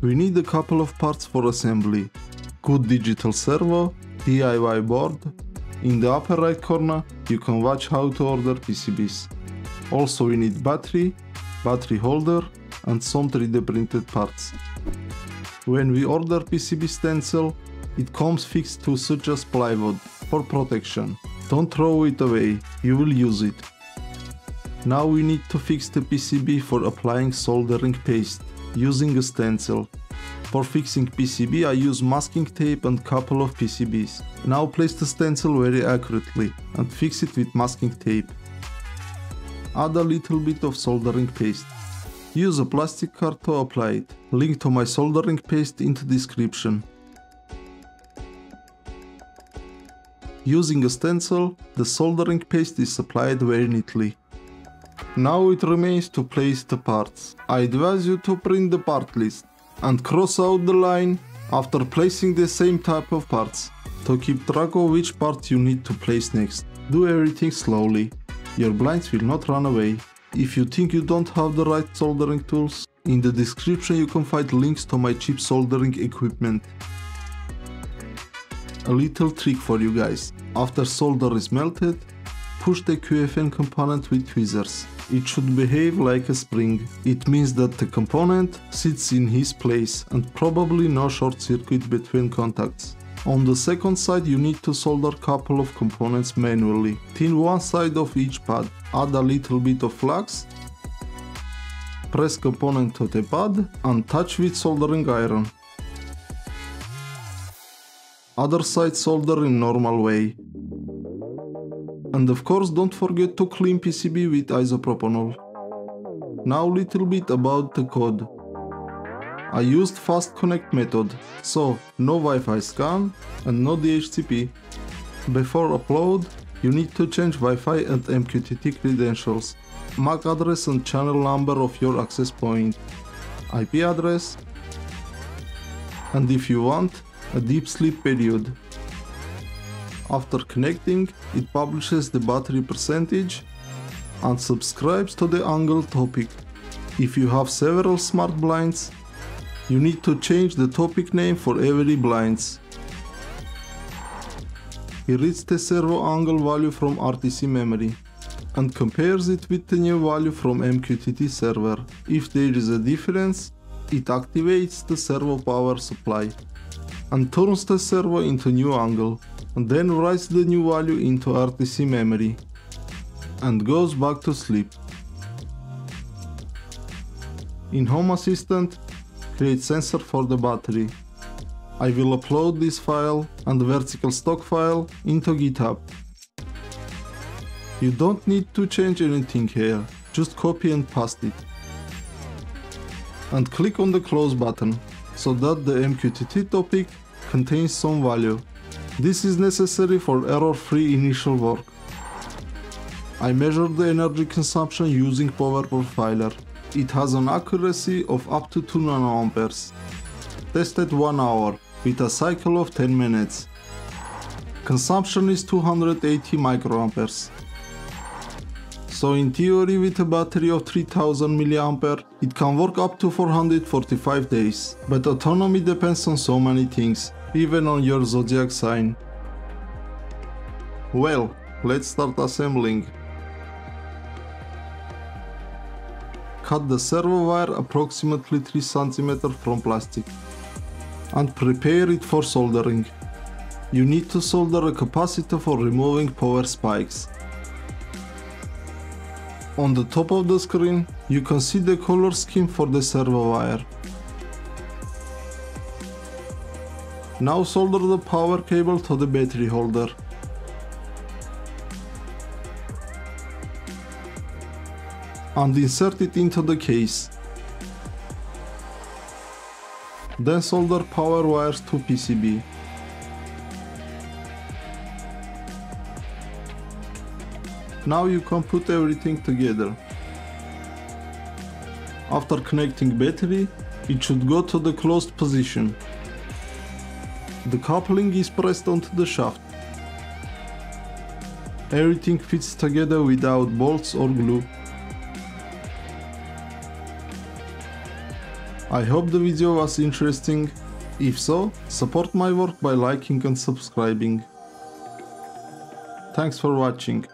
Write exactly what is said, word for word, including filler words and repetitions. We need a couple of parts for assembly. Good digital servo, D I Y board. In the upper right corner you can watch how to order P C Bs. Also we need battery, battery holder and some three D printed parts. When we order P C B stencil, it comes fixed to such as plywood for protection. Don't throw it away, you will use it. Now we need to fix the P C B for applying soldering paste using a stencil. For fixing P C B I use masking tape and couple of P C Bs. Now place the stencil very accurately and fix it with masking tape. Add a little bit of soldering paste. Use a plastic card to apply it. Link to my soldering paste in the description. Using a stencil, the soldering paste is applied very neatly. Now it remains to place the parts. I advise you to print the part list and cross out the line after placing the same type of parts to keep track of which part you need to place next. Do everything slowly. Your blinds will not run away. If you think you don't have the right soldering tools, in the description you can find links to my cheap soldering equipment. A little trick for you guys. After solder is melted, push the Q F N component with tweezers. It should behave like a spring. It means that the component sits in his place and probably no short circuit between contacts. On the second side you need to solder couple of components manually. Thin one side of each pad, add a little bit of flux, press component to the pad and touch with soldering iron. Other side solder in normal way. And of course don't forget to clean P C B with isopropanol. Now little bit about the code. I used fast connect method, so no Wi-Fi scan and no D H C P. Before upload you need to change Wi-Fi and M Q T T credentials, M A C address and channel number of your access point, I P address, and if you want, a deep sleep period. After connecting, it publishes the battery percentage and subscribes to the angle topic. If you have several smart blinds, you need to change the topic name for every blinds. It reads the servo angle value from R T C memory and compares it with the new value from M Q T T server. If there is a difference, it activates the servo power supply and turns the servo into new angle. And then writes the new value into R T C memory and goes back to sleep. In Home Assistant, create sensor for the battery. I will upload this file and the vertical stock file into GitHub. You don't need to change anything here, just copy and paste it. And click on the close button so that the M Q T T topic contains some value. This is necessary for error-free initial work. I measured the energy consumption using power profiler. It has an accuracy of up to two nanoamperes. Tested one hour with a cycle of ten minutes. Consumption is two hundred eighty microamperes. So in theory with a battery of three thousand milliamp hours it can work up to four hundred forty-five days. But autonomy depends on so many things, even on your zodiac sign. Well, let's start assembling. Cut the servo wire approximately three centimeters from plastic and prepare it for soldering. You need to solder a capacitor for removing power spikes. On the top of the screen, you can see the color scheme for the servo wire. Now solder the power cable to the battery holder. And insert it into the case. Then solder power wires to P C B. Now you can put everything together. After connecting battery, it should go to the closed position. The coupling is pressed onto the shaft. Everything fits together without bolts or glue. I hope the video was interesting. If so, support my work by liking and subscribing. Thanks for watching.